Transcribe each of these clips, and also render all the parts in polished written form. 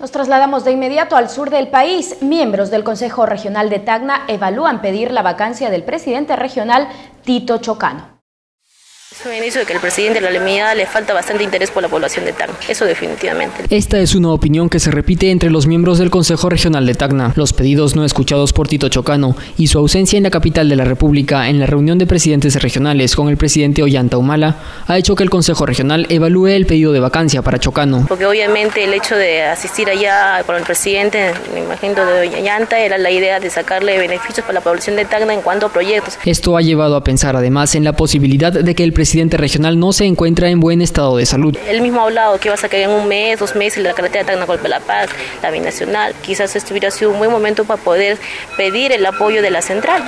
Nos trasladamos de inmediato al sur del país. Miembros del Consejo Regional de Tacna evalúan pedir la vacancia del presidente regional Tito Chocano. Es un indicio de que el presidente de la Alameda le falta bastante interés por la población de Tacna, eso definitivamente. Esta es una opinión que se repite entre los miembros del Consejo Regional de Tacna. Los pedidos no escuchados por Tito Chocano y su ausencia en la capital de la República en la reunión de presidentes regionales con el presidente Ollanta Humala ha hecho que el Consejo Regional evalúe el pedido de vacancia para Chocano. Porque obviamente el hecho de asistir allá con el presidente, me imagino de Ollanta, era la idea de sacarle beneficios para la población de Tacna en cuanto a proyectos. Esto ha llevado a pensar además en la posibilidad de que el presidente regional no se encuentra en buen estado de salud. Él mismo ha hablado que va a sacar en un mes, 2 meses la carretera de Tacna con La Paz, la binacional. Quizás esto hubiera sido un buen momento para poder pedir el apoyo de la central.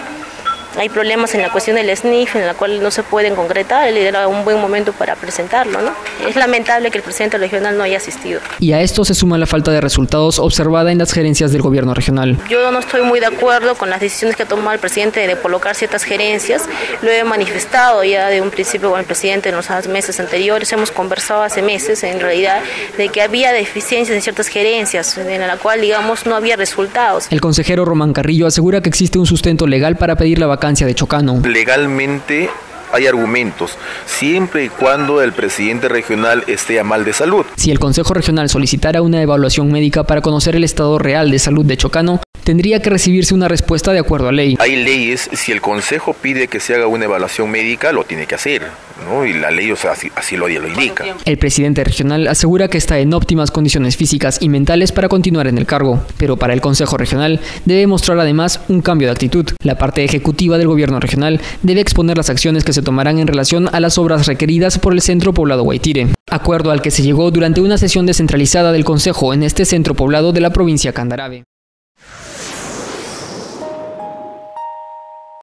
Hay problemas en la cuestión del SNIF, en la cual no se pueden concretar. Él era un buen momento para presentarlo, ¿no? Es lamentable que el presidente regional no haya asistido. Y a esto se suma la falta de resultados observada en las gerencias del gobierno regional. Yo no estoy muy de acuerdo con las decisiones que ha tomado el presidente de colocar ciertas gerencias. Lo he manifestado ya de un principio con el presidente en los meses anteriores. Hemos conversado hace meses, en realidad, de que había deficiencias en ciertas gerencias, en la cual, digamos, no había resultados. El consejero Román Carrillo asegura que existe un sustento legal para pedir la vacancia de Chocano. Legalmente hay argumentos, siempre y cuando el presidente regional esté a mal de salud. Si el Consejo Regional solicitara una evaluación médica para conocer el estado real de salud de Chocano, tendría que recibirse una respuesta de acuerdo a ley. Hay leyes, si el Consejo pide que se haga una evaluación médica, lo tiene que hacer, ¿no? Y la ley, o sea, así lo indica. El presidente regional asegura que está en óptimas condiciones físicas y mentales para continuar en el cargo, pero para el Consejo Regional debe mostrar además un cambio de actitud. La parte ejecutiva del gobierno regional debe exponer las acciones que se tomarán en relación a las obras requeridas por el Centro Poblado Huaytire, acuerdo al que se llegó durante una sesión descentralizada del Consejo en este centro poblado de la provincia Candarave.